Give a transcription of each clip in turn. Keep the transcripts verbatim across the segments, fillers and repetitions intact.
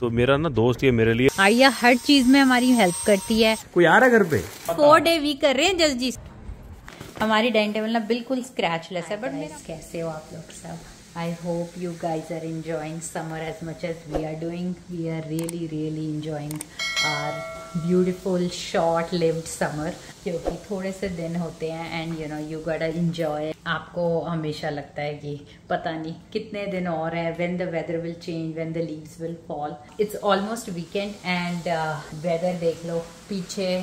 तो मेरा ना दोस्त ये मेरे लिए आइया हर चीज में हमारी हेल्प करती है। कोई आ रहा है घर पे? फोर डे वीक कर रहे हैं जस्ट जी। हमारी डाइनिंग टेबल ना बिल्कुल स्क्रैचलेस है। बट मेरा कैसे हो आप लोग सब? I hope you guys are enjoying summer as much as we are doing. We are really really enjoying our beautiful short lived summer, क्योंकि थोड़े से दिन होते हैं and you know you gotta enjoy. आपको हमेशा लगता है कि पता नहीं कितने दिन और है, when the weather will change, when the leaves will fall. It's almost weekend and weather देख लो, पीछे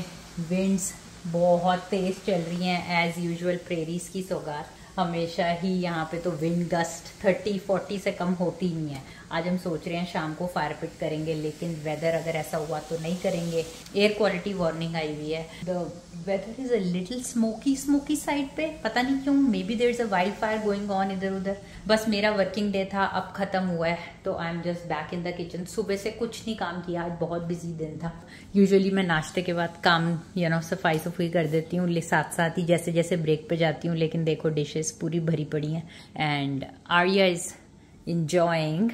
विंड्स बहुत तेज चल रही हैं एज यूजुअल प्रेरीज की सौगात। हमेशा ही यहाँ पे तो विंड गस्ट थर्टी फोर्टी से कम होती ही नहीं है। आज हम सोच रहे हैं शाम को फायर पिट करेंगे, लेकिन वेदर अगर ऐसा हुआ तो नहीं करेंगे। एयर क्वालिटी वार्निंग आई हुई है। The weather is a little smoky smoky side पे, पता नहीं क्यों। Maybe there is a wildfire going on इधर उधर। बस मेरा वर्किंग डे था, अब खत्म हुआ है तो I am just back in the kitchen. सुबह से कुछ नहीं काम किया, आज बहुत बिजी दिन था। यूजुअली मैं नाश्ते के बाद काम यू नो सफाई सफाई कर देती हूँ साथ साथ ही जैसे जैसे ब्रेक पे जाती हूँ, लेकिन देखो डिशेज पूरी भरी पड़ी है and Arya is enjoying।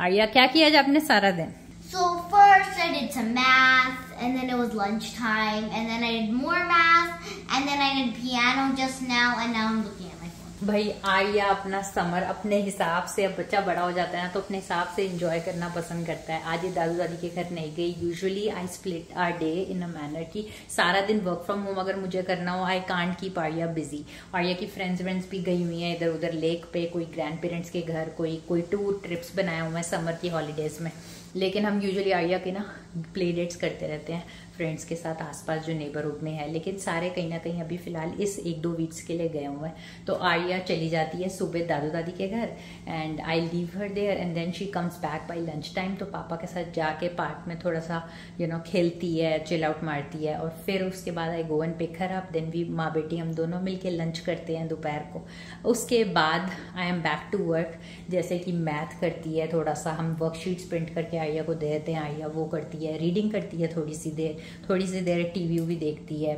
Arya क्या किया आज आपने सारा दिन? So first I did some math and then it was lunchtime and then I did more math and then I did piano just now and now I'm looking at my phone। भाई आर्या अपना summer अपने हिसाब से, अब बच्चा बड़ा हो जाता है ना तो अपने हिसाब से एंजॉय करना पसंद करता है। आज ये दादू दादी के घर नहीं गई। Usually I split our day in a manner की सारा दिन वर्क फ्रॉम होम अगर मुझे करना हो, I can't keep Arya busy. Arya की फ्रेंड्स व्रेंड्स भी गई हुई हैं इधर उधर, लेक पे, कोई ग्रैंड पेरेंट्स के घर, कोई कोई टूर ट्रिप्स बनाया हुआ है समर की हॉलीडेज में। लेकिन हम यूजुअली आर्या के ना प्ले डेट्स करते रहते हैं फ्रेंड्स के साथ आसपास जो नेबरहुड में है, लेकिन सारे कहीं ना कहीं अभी फिलहाल इस एक दो वीक्स के लिए गए हुए हैं। तो आर्या चली जाती है सुबह दादू दादी के घर and I leave her there and then she comes back by lunch time. तो पापा के साथ जाके पार्क में थोड़ा सा यू नो खेलती है, चिल आउट मारती है और फिर उसके बाद I go and pick her up. Then we माँ बेटी हम दोनों मिलके लंच करते हैं दोपहर को। उसके बाद I am back to work, जैसे कि मैथ करती है थोड़ा सा, हम वर्कशीट्स प्रिंट करके आर्या को दे देते हैं, आर्या वो करती है, रीडिंग करती है थोड़ी सी देर, थोड़ी सी देर टीवी भी देखती है,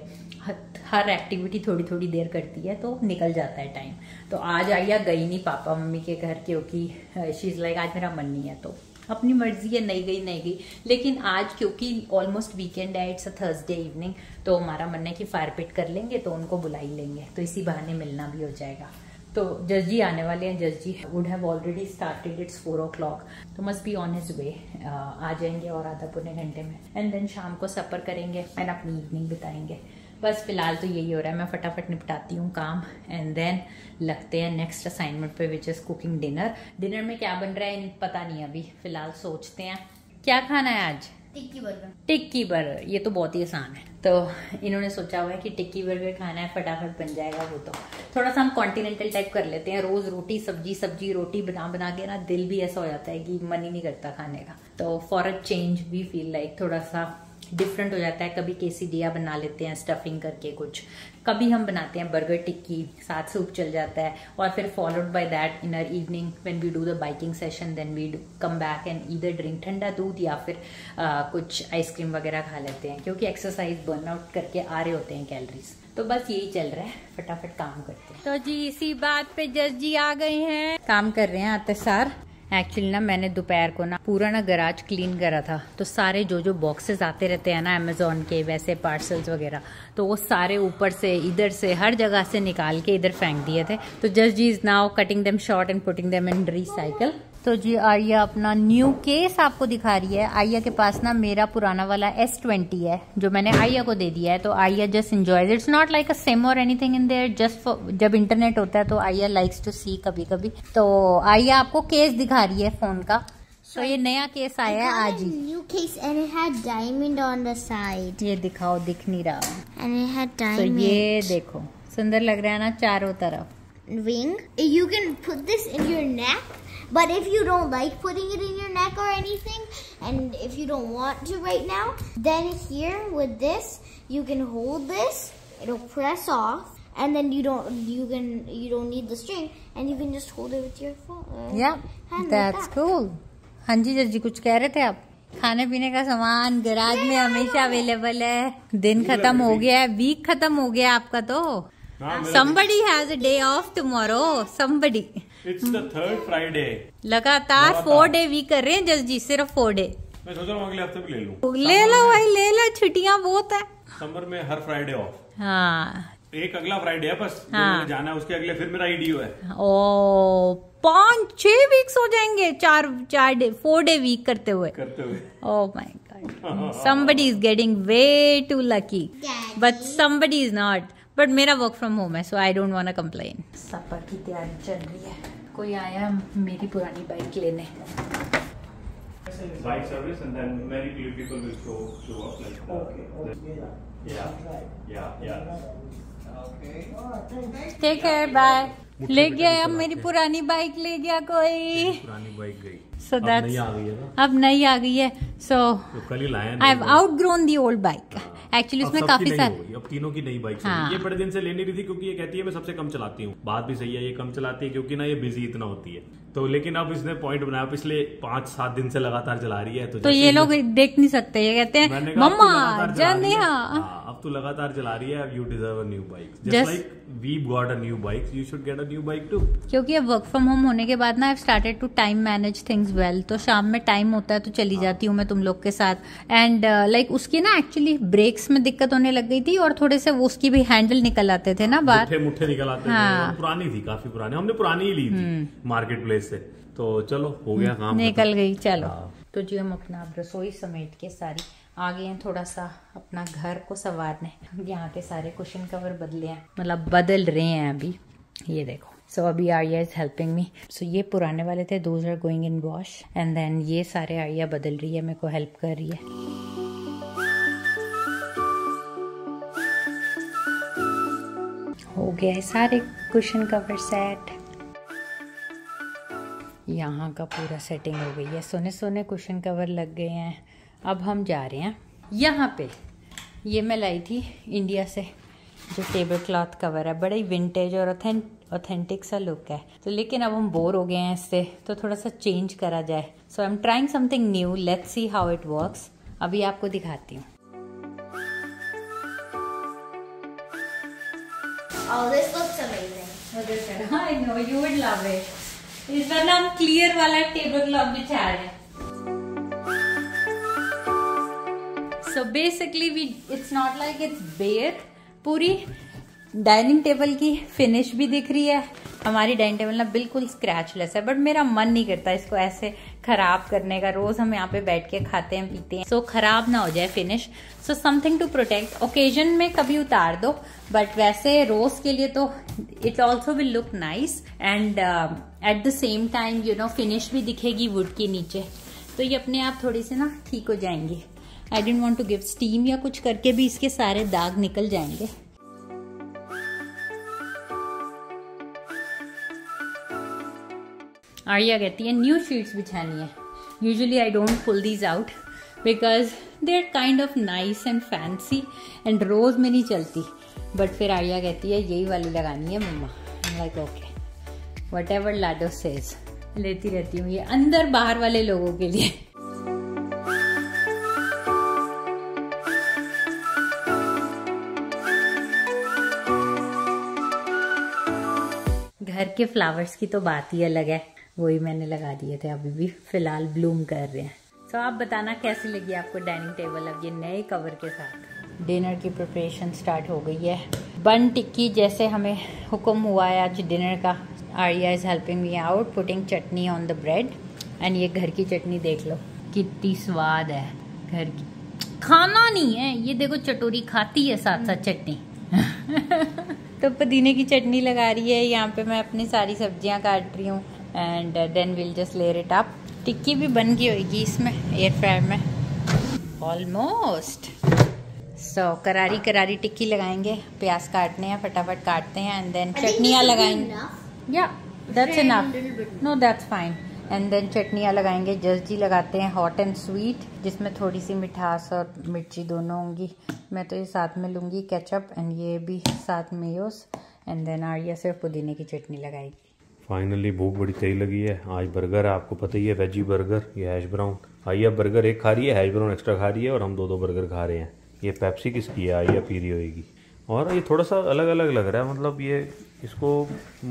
हर एक्टिविटी थोड़ी थोड़ी देर करती है तो निकल जाता है टाइम। तो आज आर्या गई नहीं पापा मम्मी के घर, क्योंकि शी इज लाइक आज मेरा मन नहीं है, तो अपनी मर्जी है, नहीं गई नहीं गई। लेकिन आज क्योंकि ऑलमोस्ट वीकेंड है, इट्स अ थर्सडे इवनिंग, तो हमारा मन है कि फायर पिट कर लेंगे तो उनको बुला ही लेंगे, तो इसी बहाने मिलना भी हो जाएगा। तो जज जी आने वाले हैं, जज ji would have already started, it's four o'clock, तो must be on his way. आ जाएंगे और आधा पौने घंटे में एंड देन शाम को सपर करेंगे एंड अपनी इवनिंग बिताएंगे। बस फिलहाल तो यही हो रहा है, मैं फटाफट निपटाती हूँ काम एंड देन लगते हैं नेक्स्ट असाइनमेंट पे which is cooking dinner. Dinner में क्या बन रहा है पता नहीं, अभी फिलहाल सोचते हैं क्या खाना है आज। टिक्की बर्गर, टिक्की बर्गर, ये तो बहुत ही आसान है। तो इन्होंने सोचा हुआ है कि टिक्की बर्गर खाना है, फटाफट बन जाएगा वो। तो थोड़ा सा हम कॉन्टिनेंटल टाइप कर लेते हैं, रोज रोटी सब्जी सब्जी रोटी बना बना के ना दिल भी ऐसा हो जाता है कि मन ही नहीं करता खाने का। तो for a change we feel like थोड़ा सा डिफरेंट हो जाता है। कभी केसीडिया बना लेते हैं स्टफिंग करके कुछ, कभी हम बनाते हैं बर्गर टिक्की, साथ सूप चल जाता है और फिर followed by that in our evening when we do the biking session then we come back and either drink ठंडा दूध या फिर आ, कुछ आइसक्रीम वगैरह खा लेते हैं, क्योंकि एक्सरसाइज बर्नआउट करके आ रहे होते हैं कैलोरीज। तो बस यही चल रहा है, फटाफट काम करते हैं। तो जी इसी बात पे जज जी आ गए हैं, काम कर रहे हैं आतसार। एक्चुअली ना मैंने दोपहर को ना पूरा ना गराज क्लीन करा था, तो सारे जो जो बॉक्सेस आते रहते हैं ना अमेजोन के वैसे पार्सल्स वगैरह, तो वो सारे ऊपर से इधर से हर जगह से निकाल के इधर फेंक दिए थे। तो just ji is now cutting them short and putting them in recycle. तो जी आर्या अपना न्यू केस आपको दिखा रही है। आर्या के पास ना मेरा पुराना वाला एस ट्वेंटी है जो मैंने आर्या को दे दिया है, तो Arya just enjoys. It's not like a sim और एनीथिंग इन देयर, जस्ट जब इंटरनेट होता है तो आर्या लाइक्स टू सी कभी कभी। तो आर्या आपको केस दिखा रही है फोन का। तो so, ये नया केस आया है आज ही। New case and it had diamond on the side. ये दिखाओ, दिख नहीं रहा। And it had diamond. तो ये देखो सुंदर लग रहा है ना चारों तरफ। Ring, you can put this in your neck. But if you don't like putting it in your neck or anything, and if you don't want to right now, then here with this, you can hold this. It'll press off, and then you don't you can you don't need the string, and you can just hold it with your phone. Uh, yeah, that's like that. Cool. हाँ जी जजी कुछ कह रहे थे आप। खाने पीने का सामान गैराज में हमेशा अवेलेबल है। दिन खत्म हो गया है, वीक खत्म हो गया आपका तो। Somebody has a day off tomorrow. Somebody. It's the third Friday. लगातार फोर डे वीक कर रहे हैं जस्ट जी, सिर्फ फोर डे। मैं सोच रहा हूँ अगले हफ्ते भी ले लूं। ले लो भाई, ले लो, छुट्टियाँ बहुत है। समर में हर फ्राइडे ऑफ। हाँ। एक अगला फ्राइडे है बस। हाँ। जाना है, उसके अगले फिर मेरा ईडीओ है। ओ, पाँच छह वीक्स हो जाएंगे, चार चार डे फोर डे वीक करते हुए करते हुए। Oh my god, somebody is getting way too lucky but somebody is not. But मेरा वर्क फ्रॉम होम है, so I don't want to complain. सफर की तैयारी चल रही है। कोई आया मेरी पुरानी बाइक लेने। Bike service and then many people will show, show up like that. Okay. Yeah. Yeah. Yeah. Okay. Take care. Bye. ले गया अब मेरी पुरानी बाइक, ले गया कोई। पुरानी बाइक गई। So that's, अब नई आ गई है ना? अब नई आ गई है। So I've outgrown the old bike. Actually उसमें काफी सारे, अब तीनों की नई बाइक। हाँ। ये बड़े दिन से लेनी रही थी क्योंकि ये कहती है मैं सबसे कम चलाती हूँ। बात भी सही है, ये कम चलाती है क्योंकि ना ये बिजी इतना होती है। तो लेकिन अब इसने पॉइंट बनाया, पिछले पाँच सात दिन से लगातार चला रही है। तो, तो ये लोग देख नहीं सकते, ये कहते हैं मम्मा जानिया अब तो लगातार चला रही है, you deserve a new bike. Just like we got a new bike, you should get a new bike too. क्योंकि अब वर्क फ्रॉम होम होने के बाद ना I have started to time manage things well. तो शाम में टाइम होता है तो चली जाती हूँ मैं तुम लोग के साथ। एंड लाइक उसकी ना एक्चुअली ब्रेक्स में दिक्कत होने लग गई थी और थोड़े से उसकी भी हैंडल निकल आते थे ना, बाहर मुठ्ठे निकल आते थे। पुरानी थी, काफी पुरानी, हमने पुरानी ही ली थी मार्केट प्लेस से। तो चलो हो गया काम, निकल गई। चलो तो जी हम अपना रसोई समेट के सारी आ गए हैं, थोड़ा सा अपना घर को संवारने। यहाँ के सारे कुशन कवर बदले हैं, मतलब बदल रहे हैं अभी, ये देखो। सो so, अभी Arya is helping me. So ये पुराने वाले थे, those are going in wash and then ये सारे आर्या बदल रही है, मेरे को हेल्प कर रही है। हो गया है सारे कुशन कवर सेट, यहाँ का पूरा सेटिंग हो गई है, सोने सोने कुशन कवर लग गए हैं। अब हम जा रहे हैं यहाँ पे, ये मैं लाई थी इंडिया से जो टेबल क्लॉथ कवर है, बड़ा ही विंटेज और ऑथेंटिक सा लुक है। तो लेकिन अब हम बोर हो गए हैं इससे, तो थोड़ा सा चेंज करा जाए। So I am trying something new, let's see how it works. अभी आपको दिखाती हूँ। इस बार ना हम क्लियर वाला टेबल क्लॉथ बिछा रहे हैं। So basically we it's not like it's bare. पूरी डाइनिंग टेबल की फिनिश भी दिख रही है। हमारी डाइनिंग टेबल ना बिल्कुल स्क्रैचलेस है, बट मेरा मन नहीं करता इसको ऐसे खराब करने का। रोज हम यहाँ पे बैठ के खाते हैं पीते हैं, सो so, खराब ना हो जाए finish. So something to protect, occasion में कभी उतार दो, बट वैसे रोज के लिए तो it also will look nice and at the same time you know finish भी दिखेगी वुड के नीचे। तो ये अपने आप थोड़ी सी ना ठीक हो जाएंगी। I don't want to give steam या कुछ करके भी इसके सारे दाग निकल जाएंगे। आर्या कहती है न्यू शीट्स बिछानी है। Usually I don't pull these out because they are kind of nice and fancy and रोज में नहीं चलती। बट फिर आर्या कहती है यही वाली लगानी है मम्मा। Like okay, whatever Lado says, लेती रहती हूँ ये अंदर बाहर वाले लोगों के लिए। घर के फ्लावर्स की तो बात ही अलग है, वही मैंने लगा दिए थे, अभी भी फिलहाल ब्लूम कर रहे हैं। तो so, आप बताना कैसी लगी आपको डाइनिंग टेबल अब ये नए कवर के साथ। डिनर की प्रिपरेशन स्टार्ट हो गई है। बन टिक्की जैसे हमें हुक्म हुआ है आज डिनर का। Arya is helping me out putting chutney on the bread and ये घर की चटनी देख लो कितनी स्वाद है। घर की खाना नहीं है ये, देखो चटोरी खाती है साथ साथ चटनी। तो पुदीने की चटनी लगा रही है। यहाँ पे मैं अपनी सारी सब्जियाँ काट रही हूँ and then will just layer it up. टिक्की भी बन गई होगी इसमें एयर फ्रायर में ऑलमोस्ट। सो so, करारी करारी टिक्की लगाएंगे। प्याज काटने हैं, फटाफट काटते हैं एंड देन चटनियाँ लगाएंगे। या that's enough, no that's fine. And then चटनियाँ लगाएंगे। जस्ट जी लगाते हैं हॉट एंड स्वीट, जिसमें थोड़ी सी मिठास और मिर्ची दोनों होंगी। मैं तो ये साथ में लूँगी केचप एंड ये भी साथ में यूस। एंड देन आर्या सिर्फ पुदीने की चटनी लगाएगी। फाइनली भूख बड़ी तेज लगी है। आज बर्गर है, आपको पता ही है, वेजी बर्गर। ये हैश ब्राउन, आइया बर्गर एक खा रही है, हैश ब्राउन एक्स्ट्रा खा रही है और हम दो दो बर्गर खा रहे हैं। ये पेप्सी किसकी है? आइया पी रही होगी। और ये थोड़ा सा अलग अलग लग रहा है, मतलब ये इसको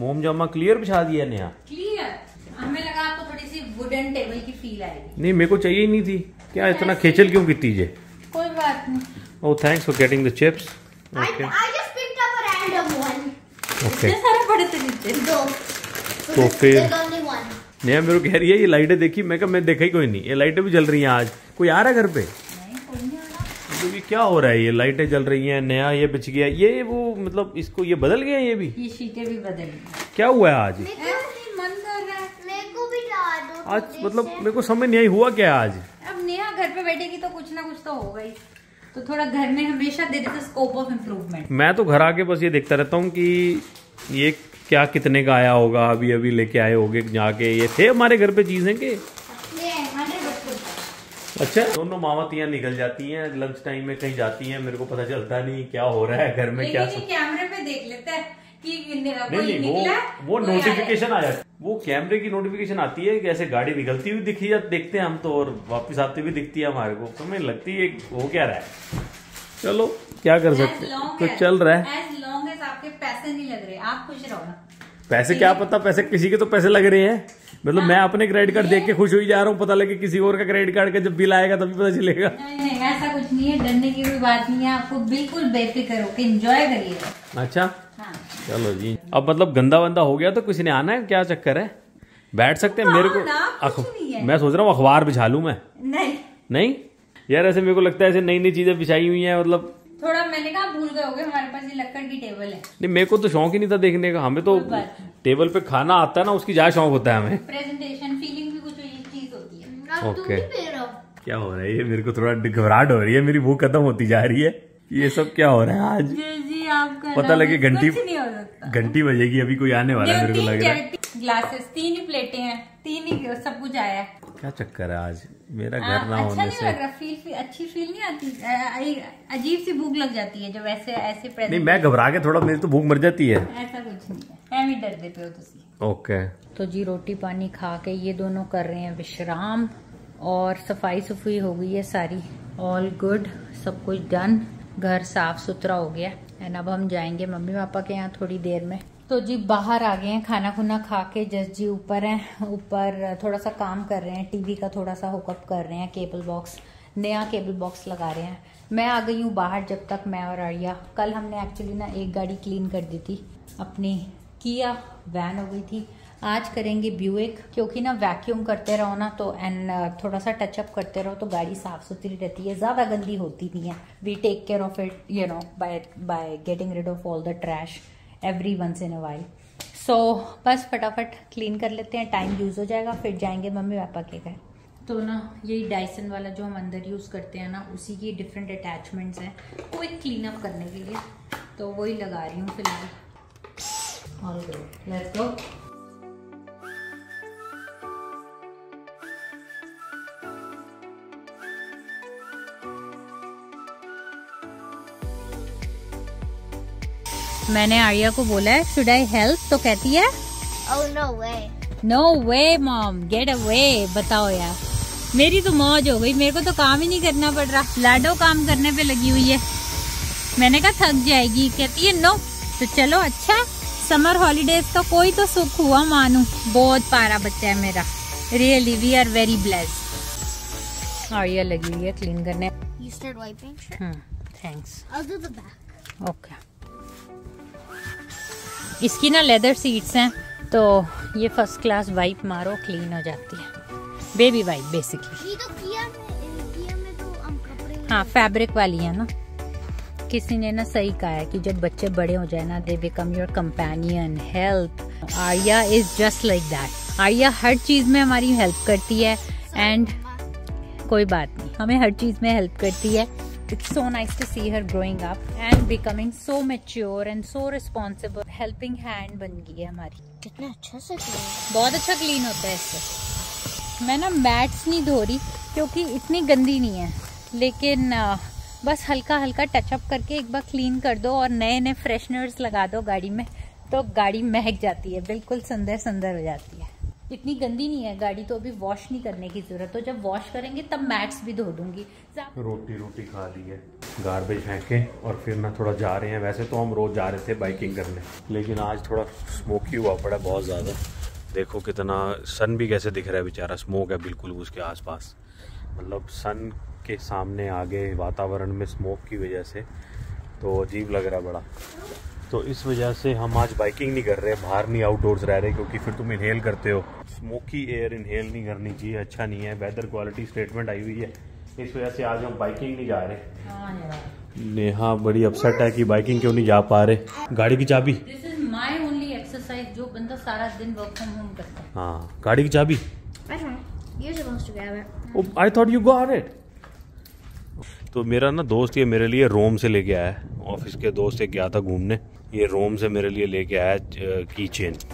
मोम जामा क्लियर बिछा दिया नया। क्लियर हमें लगा आपको थोड़ी सी वुडन टेबल की फील आएगी। नहीं मेरे को चाहिए नहीं थी, क्या इतना खेचल क्यों की तीजे? कोई बात नहीं। Oh thanks for getting the chips. Okay I just picked up a random one. Okay ये सारे पड़े थे नीचे दो, तो फिर नहीं मेरे को कह रही है ये लाइटें देखी, मैं कहा मैं देखा ही कोई नहीं। ये लाइटें भी जल रही हैं आज, कोई आ रहा है घर पे? नहीं कोई नहीं आ रहा। तो ये क्या हो रहा है, ये लाइटें जल रही हैं, नया ये बिछ गया, ये वो मतलब इसको ये बदल गया, ये भी ये शीटें भी बदल गई। क्या हुआ है आज? आज मतलब मेरे को समझ नहीं आई हुआ क्या आज। अब नया घर पे बैठेगी तो कुछ ना कुछ तो होगा ही, तो थोड़ा घर में हमेशा दे देते स्कोप ऑफ इम्प्रूवमेंट। मैं तो घर आके बस ये देखता रहता हूँ कि ये क्या कितने का आया होगा, अभी अभी लेके आए होंगे जाके। ये थे हमारे घर पे चीजें के अच्छा। दोनों मामातियाँ निकल जाती हैं लंच टाइम में, कहीं जाती हैं, मेरे को पता चलता नहीं क्या हो रहा है घर में। क्या कैमरे पे देख लेता है कि नहीं, नहीं, वो वो नोटिफिकेशन आ जाती है, वो कैमरे की नोटिफिकेशन आती है कि ऐसे गाड़ी निकलती हुई दिखी जाती, देखते हैं हम तो, और वापस आते हुए दिखती है हमारे को, समझ लगती है वो क्या रहा है। चलो क्या कर सकते हैं, तो चल रहा है। आपके पैसे नहीं लग रहे, आप खुश रहो ना। पैसे क्या पता, पैसे किसी के तो पैसे लग रहे हैं, मतलब मैं अपने क्रेडिट कार्ड देख के खुश हुई जा रहा हूँ, पता लगे किसी और का क्रेडिट कार्ड का जब बिल आएगा तभी पता चलेगा। नहीं नहीं ऐसा कुछ नहीं है, डरने की कोई बात नहीं है, आपको बिल्कुल बेफिक्र होके एंजॉय करिएगा। अच्छा हाँ। चलो जी, अब मतलब गंदा वंदा हो गया तो किसी ने आना है, क्या चक्कर है, बैठ सकते हैं। मेरे को मैं सोच रहा हूँ अखबार बिछा लूँ मैं। नहीं नहीं यार ऐसे मेरे को लगता है ऐसे नई नई चीजें बिछाई हुई है, मतलब थोड़ा मैंने कहा भूल गए होगे, हमारे पास ये लकड़ की टेबल है। नहीं मेरे को तो शौक ही नहीं था देखने का, हमें तो टेबल पे खाना आता है ना उसकी ज्यादा शौक होता है हमें, प्रेजेंटेशन फीलिंग भी कुछ चीज होती है। ओके क्या हो रहा है ये, मेरे को थोड़ा घबराहट हो रही है, मेरी भूख खत्म होती जा रही है, ये सब क्या हो रहा है आज जी। आपका पता लगे घंटी घंटी बजेगी, अभी कोई आने वाला है मेरे को लग रहा है। ग्लासेस तीन ही प्लेटें हैं, तीन ही सब कुछ आया है, क्या चक्कर है आज मेरा घर ना होने से। अच्छा फील फील अच्छी फील नहीं आती, अजीब सी भूख लग जाती है जब ऐसे ऐसे प्रेजेंट। नहीं मैं घबरा के थोड़ा, मेरी तो भूख मर जाती है। ऐसा कुछ नहीं है, डरते पे हो तुम। ओके तो जी रोटी पानी खा के ये दोनों कर रहे हैं विश्राम, और सफाई सफाई हो गई है सारी, ऑल गुड, सब कुछ डन, घर साफ सुथरा हो गया। एंड अब हम जाएंगे मम्मी पापा के यहाँ थोड़ी देर में। तो जी बाहर आ गए हैं खाना खुना खा के, जस्ट जी ऊपर हैं, ऊपर थोड़ा सा काम कर रहे हैं, टीवी का थोड़ा सा हुकअप कर रहे हैं, केबल बॉक्स, नया केबल बॉक्स लगा रहे हैं। मैं आ गई हूँ बाहर, जब तक मैं और आर्या, कल हमने एक्चुअली ना एक गाड़ी क्लीन कर दी थी, अपनी किया वैन हो गई थी, आज करेंगे ब्यूइक, क्योंकि ना वैक्यूम करते रहो ना तो एंड थोड़ा सा टचअप करते रहो तो गाड़ी साफ सुथरी रहती है, ज़्यादा गंदी होती नहीं है। We take care of it you know by by getting rid of all the trash every once in a while. So बस फटाफट क्लीन कर लेते हैं, टाइम यूज़ हो जाएगा, फिर जाएंगे मम्मी पापा के घर। तो ना यही डाइसन वाला जो हम अंदर यूज़ करते हैं ना, उसी की डिफरेंट अटैचमेंट्स हैं क्विक क्लीन अप करने के लिए, तो वही लगा रही हूँ फिलहाल। All good, let's go. मैंने आर्या को बोला है शुड आई हेल्प, तो कहती है oh, no way. No way, mom. Get away. बताओ यार, मेरी तो मौज हो गई, मेरे को तो काम ही नहीं करना पड़ रहा, लाडो काम करने पे लगी हुई है। मैंने कहा थक जाएगी, कहती है नो no. तो चलो अच्छा, समर हॉलीडेज का कोई तो सुख हुआ मानू, बहुत प्यारा बच्चा है मेरा, really we are very blessed. Arya लगी हुई है क्लीन करने। You start wiping? Sure. Thanks. I'll do the back. Okay. इसकी ना लेदर सीट्स हैं तो ये फर्स्ट क्लास वाइप मारो क्लीन हो जाती है, बेबी वाइप बेसिकली। ये तो किया में, किया में तो हम कपड़े हाँ फैब्रिक वाली है ना। किसी ने ना सही कहा है कि जब बच्चे बड़े हो जाए ना they become your companion, help. Arya is just like that, Arya हर चीज़ में हमारी हेल्प करती है एंड कोई बात नहीं, हमें हर चीज़ में हेल्प करती है। It's so nice to see her growing up and becoming so mature and so responsible. Helping hand बन गई है हमारी। कितना अच्छा से क्लीन, बहुत अच्छा क्लीन होता है इससे। मैं ना मैट्स नहीं धो रही क्योंकि इतनी गंदी नहीं है, लेकिन बस हल्का हल्का टचअप करके एक बार क्लीन कर दो और नए नए फ्रेशनर्स लगा दो गाड़ी में तो गाड़ी महक जाती है, बिल्कुल सुंदर सुंदर हो जाती है, इतनी गंदी नहीं है गाड़ी। तो अभी वॉश नहीं करने की जरूरत, तो जब वॉश करेंगे तब मैट्स भी धो दूंगी। रोटी रोटी खा ली है, गार्बेज फेंके और फिर ना थोड़ा जा रहे हैं, वैसे तो हम रोज जा रहे थे बाइकिंग करने, लेकिन आज थोड़ा स्मोकी हुआ पड़ा बहुत ज़्यादा, देखो कितना सन भी कैसे दिख रहा है, बेचारा स्मोक है बिल्कुल उसके आसपास। मतलब सन के सामने आगे वातावरण में स्मोक की वजह से तो अजीब लग रहा है बड़ा। तो इस वजह से हम आज बाइकिंग नहीं कर रहे, बाहर नहीं आउटडोर्स रह रहे, क्योंकि फिर तुम इनहेल करते हो। स्मोकी एयर इनहेल नहीं करनी चाहिए, अच्छा नहीं है। वेदर क्वालिटी स्टेटमेंट आई हुई है, इस वजह से आज हम बाइकिंग नहीं जा रहे। नेहा बड़ी अपसेट है कि बाइकिंग क्यों नहीं जा पा रहे। गाड़ी की चाबी, जो बंदा सारा दिन वर्क फ्रॉम होम करता है। हाँ, गाड़ी की चाबी। I thought you got it. तो मेरा ना दोस्त ये मेरे लिए रोम से लेके आया है, ऑफिस के दोस्त एक गया था घूमने, ये रोम से मेरे लिए लेके आया की चेन।